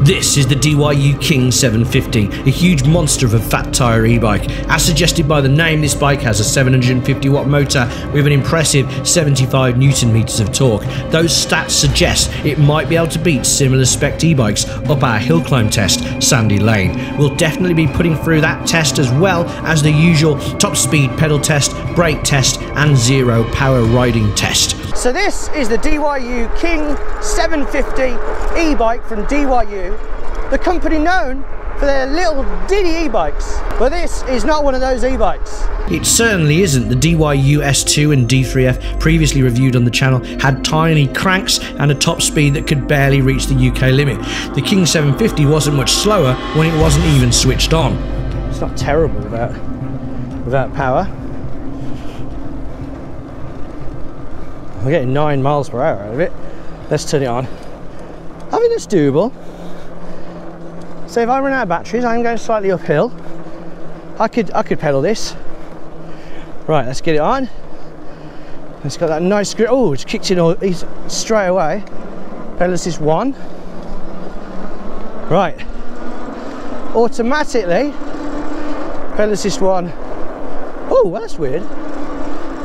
This is the DYU King 750, a huge monster of a fat tyre e-bike. As suggested by the name, this bike has a 750 watt motor with an impressive 75 newton meters of torque. Those stats suggest it might be able to beat similar spec e-bikes up our hill climb test, Sandy Lane. We'll definitely be putting through that test as well as the usual top speed pedal test, brake test and zero power riding test. So this is the DYU King 750 e-bike from DYU, the company known for their little diddy e-bikes. But this is not one of those e-bikes. It certainly isn't. The DYU S2 and D3F previously reviewed on the channel had tiny cranks and a top speed that could barely reach the UK limit. The King 750 wasn't much slower when it wasn't even switched on. It's not terrible without power. We're getting 9 miles per hour out of it. Let's turn it on. I mean, it's doable. So if I run out of batteries, I'm going slightly uphill. I could pedal this. Right, let's get it on. It's got that nice grip. Oh, it's kicked in all straight away. Pedal assist 1. Right. Automatically, pedal assist 1. Oh, well, that's weird.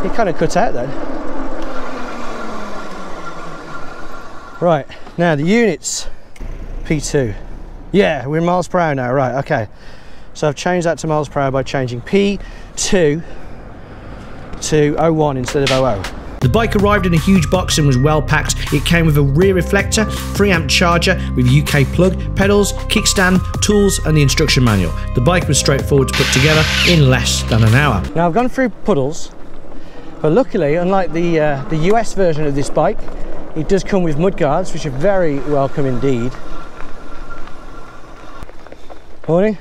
It kind of cut out then. Right, now the units, P2. Yeah, we're in miles per hour now, right, okay. So I've changed that to miles per hour by changing P2 to 01 instead of 00. The bike arrived in a huge box and was well packed. It came with a rear reflector, 3-amp charger with UK plug, pedals, kickstand, tools and the instruction manual. The bike was straightforward to put together in less than an hour. Now I've gone through puddles, but luckily, unlike the US version of this bike, it does come with mud guards, which are very welcome indeed. Morning.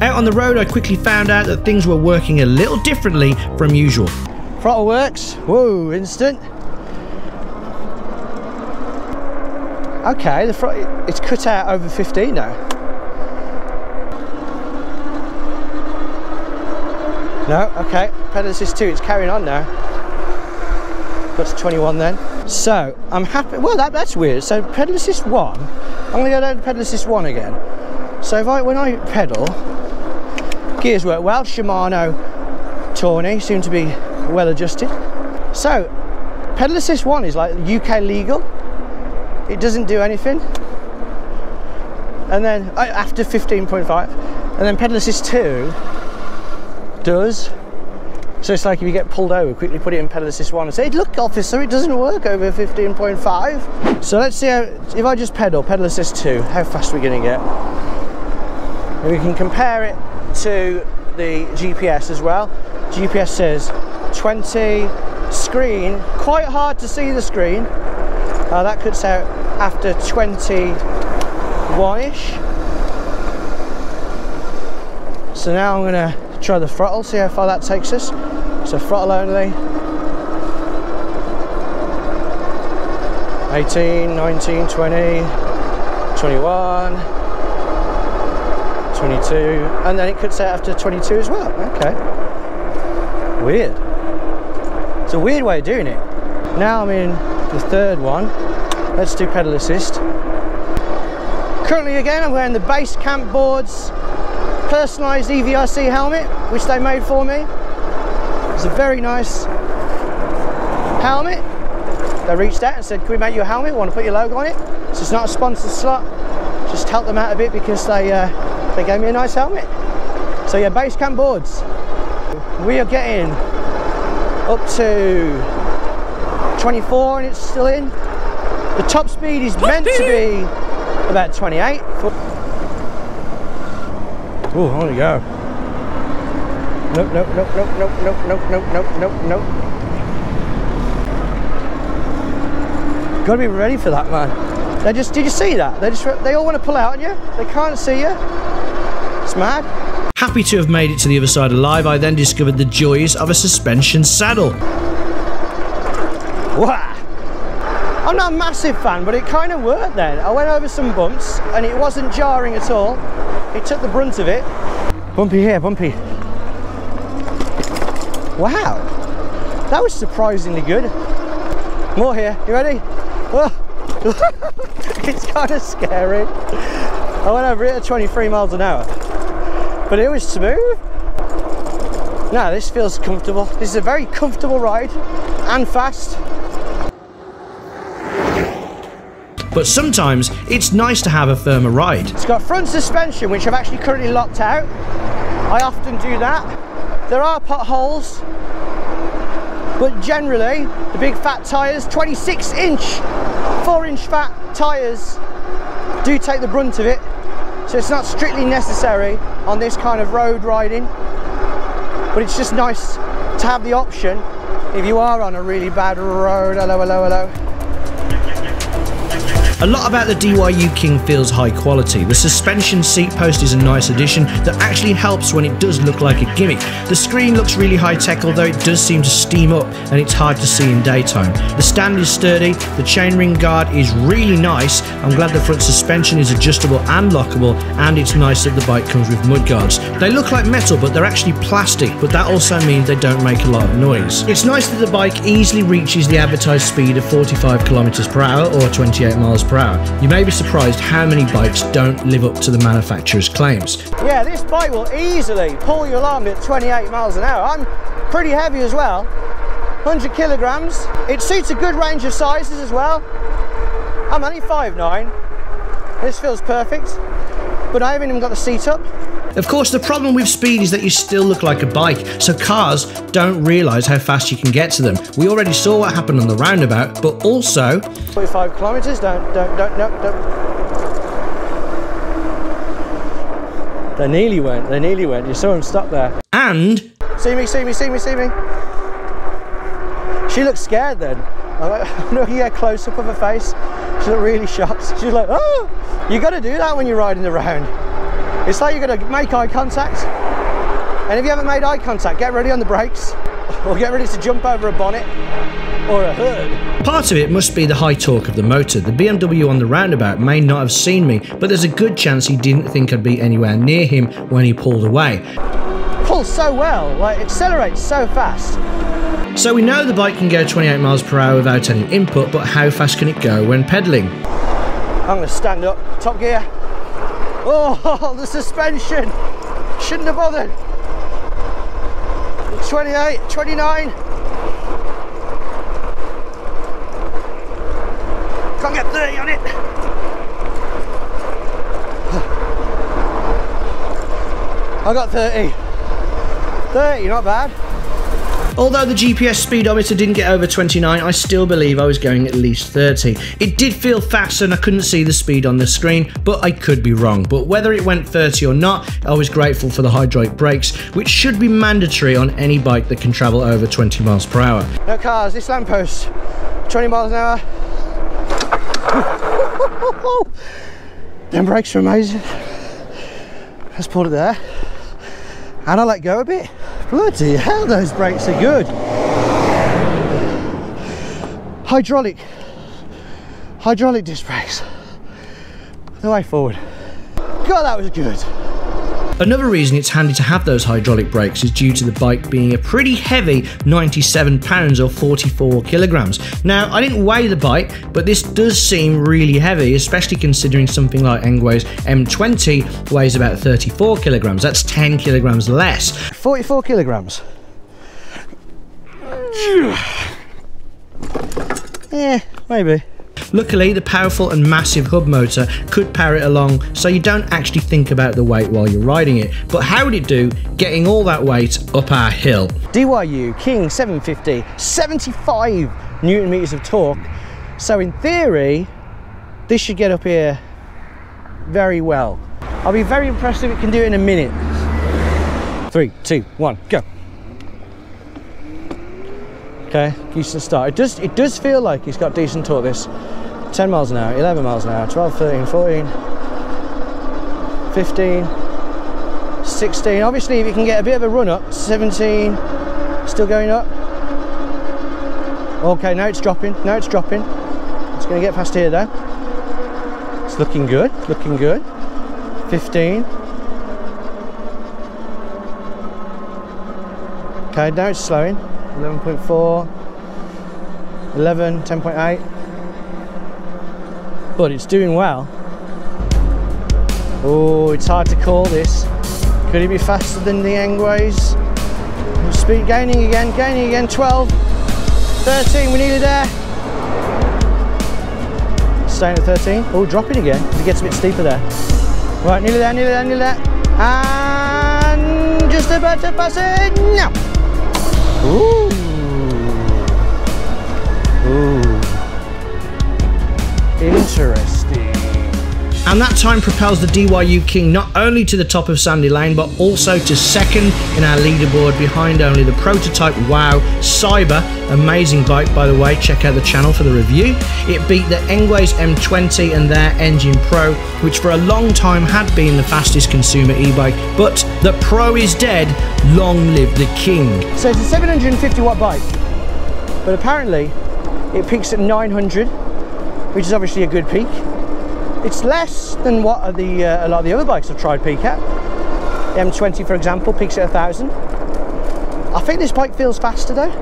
Out on the road, I quickly found out that things were working a little differently from usual. Throttle works. Whoa, instant. Okay, the front, it's cut out over 15 now. No, okay, pedal assist 2, it's carrying on now. Got to 21 then. So, I'm happy, well that's weird, so pedal assist 1, I'm gonna go down to pedal assist 1 again. So if when I pedal, gears work well, Shimano Tourney, seem to be well adjusted. So, pedal assist 1 is like UK legal, it doesn't do anything. And then, after 15.5, and then pedal assist 2, does. So it's like if you get pulled over, quickly put it in pedal assist 1 and say, look officer, it doesn't work over 15.5. So let's see how, if I just pedal assist 2, how fast we're going to get. And we can compare it to the GPS as well. GPS says 20, screen, quite hard to see the screen. That cuts out after 21-ish. So now I'm going to try the throttle, see how far that takes us. So throttle only. 18, 19, 20, 21, 22, and then it cuts out after 22 as well. Okay. Weird. It's a weird way of doing it. Now I'm in the third one. Let's do pedal assist. Currently again, I'm wearing the Basecamp Boards personalised EVRC helmet, which they made for me. It's a very nice helmet. They reached out and said, can we make you a helmet? We want to put your logo on it. So it's not a sponsored slot. Just help them out a bit because they gave me a nice helmet. So yeah, Basecamp Boards. We are getting up to 24 and it's still in. The top speed is meant to be about 28. Oh, I want to go. Nope, nope, nope, nope, nope, nope, nope, nope, nope, nope, nope. Got to be ready for that, man. They just, did you see that? They all want to pull out on you. They can't see you. It's mad. Happy to have made it to the other side alive, I then discovered the joys of a suspension saddle. Wow. I'm not a massive fan, but it kind of worked then. I went over some bumps and it wasn't jarring at all. It took the brunt of it. Bumpy here, bumpy. Wow, that was surprisingly good. More here, you ready? It's kind of scary. I went over it at 23 miles an hour, but it was smooth. Now this feels comfortable. This is a very comfortable ride and fast. But sometimes it's nice to have a firmer ride. It's got front suspension, which I've actually currently locked out. I often do that. There are potholes, but generally the big fat tyres, 26-inch, 4-inch fat tyres do take the brunt of it. So it's not strictly necessary on this kind of road riding, but it's just nice to have the option if you are on a really bad road. Hello, hello, hello. A lot about the DYU King feels high quality. The suspension seat post is a nice addition that actually helps when it does look like a gimmick. The screen looks really high tech, although it does seem to steam up and it's hard to see in daytime. The stand is sturdy, the chainring guard is really nice. I'm glad the front suspension is adjustable and lockable, and it's nice that the bike comes with mudguards. They look like metal, but they're actually plastic, but that also means they don't make a lot of noise. It's nice that the bike easily reaches the advertised speed of 45 km/h or 28 miles per hour. You may be surprised how many bikes don't live up to the manufacturer's claims. Yeah, this bike will easily pull you along at 28 miles an hour. I'm pretty heavy as well, 100 kilograms. It suits a good range of sizes as well. I'm only 5'9". This feels perfect, but I haven't even got the seat up. Of course, the problem with speed is that you still look like a bike, so cars don't realise how fast you can get to them. We already saw what happened on the roundabout, but also... 45 kilometres, don't. They nearly went. You saw him stop there. And... See me. She looked scared then. I'm like, looking at a close-up of her face. She looked really shocked. She was like, oh! You got to do that when you're riding the round. It's like you're going to make eye contact, and if you haven't made eye contact, get ready on the brakes, or get ready to jump over a bonnet or a hood. Part of it must be the high torque of the motor. The BMW on the roundabout may not have seen me, but there's a good chance he didn't think I'd be anywhere near him when he pulled away. Pulls so well, like, accelerates so fast. So we know the bike can go 28 miles per hour without any input, but how fast can it go when pedaling? I'm going to stand up, top gear. Oh, the suspension! Shouldn't have bothered. 28, 29. Can't get 30 on it. I got 30. 30, not bad. Although the GPS speedometer didn't get over 29, I still believe I was going at least 30. It did feel fast and I couldn't see the speed on the screen, but I could be wrong. But whether it went 30 or not, I was grateful for the hydraulic brakes, which should be mandatory on any bike that can travel over 20 miles per hour. No cars, this lamppost, 20 miles an hour. Them brakes are amazing. Let's put it there. And I let go a bit. Bloody hell, those brakes are good. Hydraulic disc brakes. The way forward. God, that was good. Another reason it's handy to have those hydraulic brakes is due to the bike being a pretty heavy 97 pounds or 44 kilograms. Now, I didn't weigh the bike, but this does seem really heavy, especially considering something like Engwe's M20 weighs about 34 kilograms. That's 10 kilograms less. 44 kilograms. Yeah, maybe. Luckily, the powerful and massive hub motor could power it along, so you don't actually think about the weight while you're riding it. But how would it do getting all that weight up our hill? DYU King 750, 75 newton meters of torque. So in theory, this should get up here very well. I'll be very impressed if it can do it in a minute. 3, 2, 1, go. Okay, decent start. It does feel like he's got decent torque, this. 10 miles an hour, 11 miles an hour, 12, 13, 14, 15, 16. Obviously, if you can get a bit of a run up, 17, still going up. Okay, now it's dropping, It's going to get past here though. It's looking good, 15. Okay, now it's slowing. 11.4, 11, 10.8, but it's doing well. Oh, it's hard to call this. Could it be faster than the Engwe's? Speed gaining again, 12, 13, we needed there. Staying at 13, oh, dropping again, it gets a bit steeper there. Right, nearly there, nearly there, nearly there. And just about to pass it now. Ooh. Ooh. Interesting. And that time propels the DYU King not only to the top of Sandy Lane, but also to second in our leaderboard behind only the prototype WOW Cyber. Amazing bike, by the way, check out the channel for the review. It beat the Engwe's M20 and their Engine Pro, which for a long time had been the fastest consumer e-bike, but the Pro is dead, long live the King. So it's a 750 watt bike, but apparently it peaks at 900, which is obviously a good peak. It's less than what the, a lot of the other bikes have tried peak at. The M20, for example, peaks at 1,000. I think this bike feels faster though.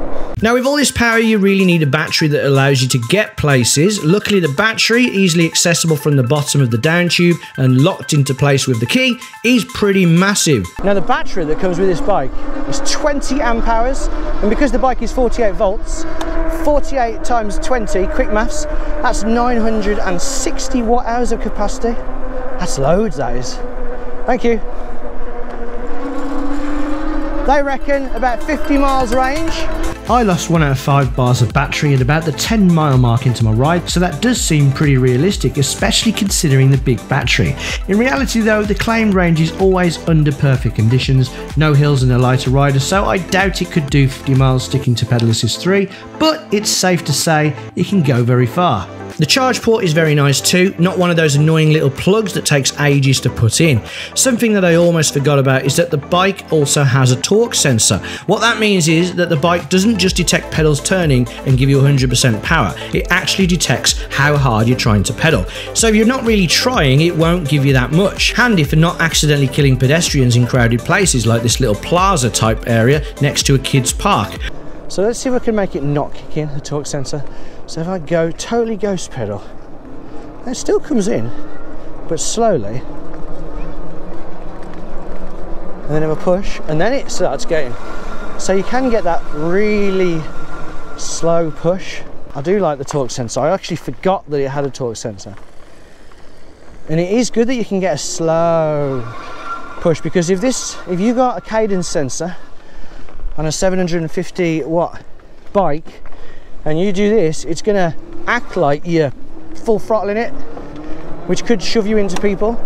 Now with all this power you really need a battery that allows you to get places. Luckily the battery, easily accessible from the bottom of the down tube and locked into place with the key, is pretty massive. Now the battery that comes with this bike is 20 amp hours, and because the bike is 48 volts, 48 times 20, quick maths, that's 960 watt hours of capacity. That's loads, that is. Thank you. They reckon about 50 miles range. I lost 1 out of 5 bars of battery at about the 10-mile mark into my ride, so that does seem pretty realistic, especially considering the big battery. In reality though, the claimed range is always under perfect conditions, no hills and a lighter rider, so I doubt it could do 50 miles sticking to pedal assist 3, but it's safe to say it can go very far. The charge port is very nice too, not one of those annoying little plugs that takes ages to put in. Something that I almost forgot about is that the bike also has a torque sensor. What that means is that the bike doesn't just detect pedals turning and give you 100% power, it actually detects how hard you're trying to pedal. So if you're not really trying, it won't give you that much. Handy for not accidentally killing pedestrians in crowded places like this little plaza type area next to a kid's park. So let's see if I can make it not kick in, the torque sensor. So if I go totally ghost pedal, it still comes in, but slowly. And then if I push, and then it starts going. So you can get that really slow push. I do like the torque sensor. I actually forgot that it had a torque sensor. And it is good that you can get a slow push, because if you've got a cadence sensor on a 750 watt bike, and you do this, it's gonna act like you're full throttling it, which could shove you into people.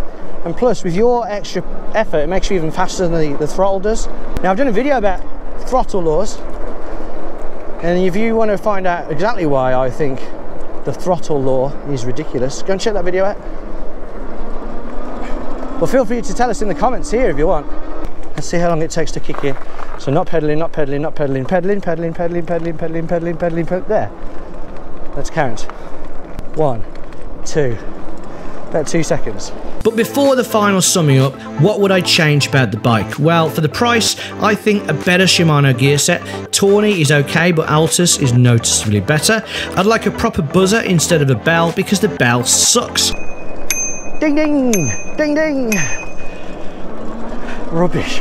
And plus, with your extra effort, it makes you even faster than the throttle does. Now, I've done a video about throttle laws, and if you want to find out exactly why I think the throttle law is ridiculous, go and check that video out. Well, feel free to tell us in the comments here if you want. Let's see how long it takes to kick in. So not pedaling, not pedaling, not pedaling, pedaling, pedaling, pedaling, pedaling, pedaling, pedaling, pedaling, pedaling. There. Let's count. 1, 2, about 2 seconds. But before the final summing up, what would I change about the bike? Well, for the price, I think a better Shimano gear set. Tourney is okay, but Altus is noticeably better. I'd like a proper buzzer instead of a bell, because the bell sucks. Ding ding, ding ding. Rubbish.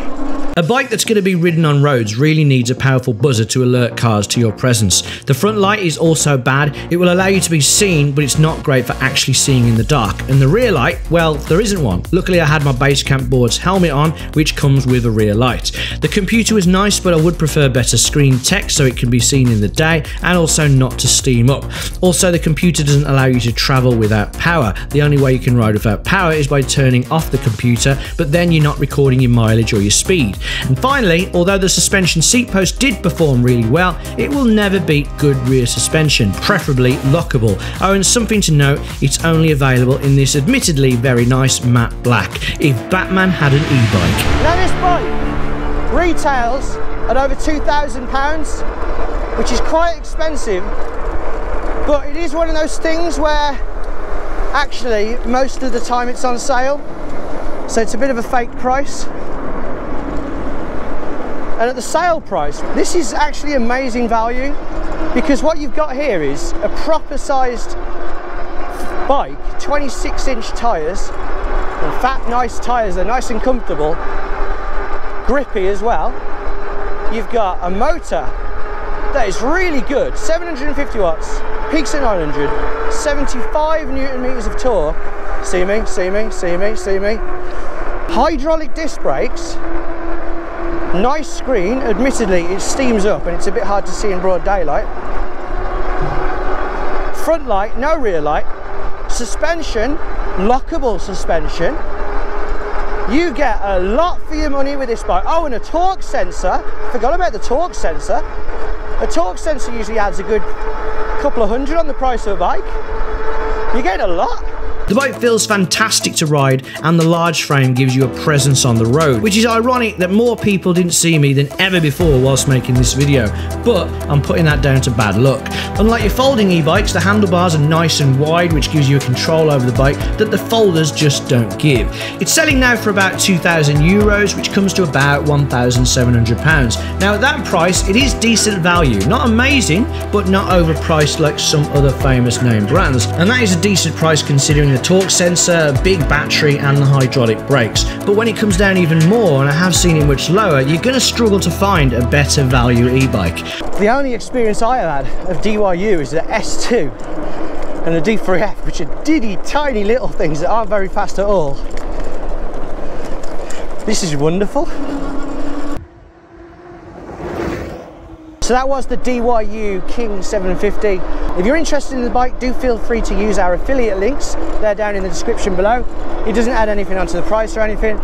A bike that's going to be ridden on roads really needs a powerful buzzer to alert cars to your presence. The front light is also bad, it will allow you to be seen, but it's not great for actually seeing in the dark. And the rear light, well, there isn't one. Luckily I had my Basecamp Boards helmet on, which comes with a rear light. The computer was nice, but I would prefer better screen text so it can be seen in the day, and also not to steam up. Also, the computer doesn't allow you to travel without power. The only way you can ride without power is by turning off the computer, but then you're not recording your mileage or your speed. And finally, although the suspension seat post did perform really well, it will never beat good rear suspension, preferably lockable. Oh, and something to note, it's only available in this admittedly very nice matte black. If Batman had an e-bike. Now this bike retails at over £2,000, which is quite expensive, but it is one of those things where actually most of the time it's on sale, so it's a bit of a fake price. And at the sale price, this is actually amazing value. because what you've got here is a proper sized bike, 26-inch tyres, and fat nice tyres, they're nice and comfortable, grippy as well. You've got a motor that is really good, 750 watts, peaks at 900, 75 newton meters of torque. See me, see me, see me, see me. Hydraulic disc brakes, nice screen, admittedly it steams up and it's a bit hard to see in broad daylight. Front light, no rear light. Suspension, lockable suspension. You get a lot for your money with this bike. Oh, and a torque sensor, forgot about the torque sensor. A torque sensor usually adds a good couple of hundred on the price of a bike. You get a lot. The bike feels fantastic to ride, and the large frame gives you a presence on the road, which is ironic that more people didn't see me than ever before whilst making this video, but I'm putting that down to bad luck. Unlike your folding e-bikes, the handlebars are nice and wide, which gives you a control over the bike that the folders just don't give. It's selling now for about €2,000, which comes to about £1,700. Now at that price, it is decent value, not amazing, but not overpriced like some other famous name brands, and that is a decent price considering the torque sensor, big battery and the hydraulic brakes. But when it comes down even more, and I have seen it much lower, you're going to struggle to find a better value e-bike. The only experience I have had of DYU is the S2 and the D3F, which are diddy tiny little things that aren't very fast at all. This is wonderful. So that was the DYU King 750. If you're interested in the bike, do feel free to use our affiliate links. They're down in the description below. It doesn't add anything onto the price or anything.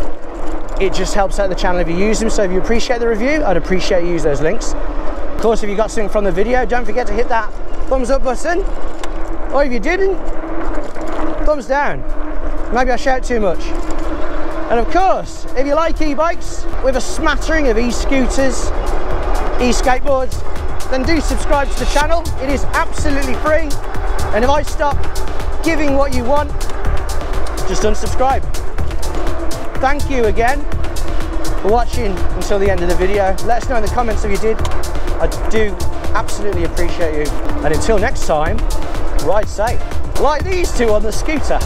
It just helps out the channel if you use them. So if you appreciate the review, I'd appreciate you use those links. Of course, if you got something from the video, don't forget to hit that thumbs up button. Or if you didn't, thumbs down. Maybe I shout too much. And of course, if you like e-bikes with a smattering of e-scooters, e-skateboards, then do subscribe to the channel. It is absolutely free, and if I stop giving what you want, just unsubscribe. Thank you again for watching until the end of the video. Let us know in the comments if you did. I do absolutely appreciate you, and until next time, ride safe like these two on the scooter.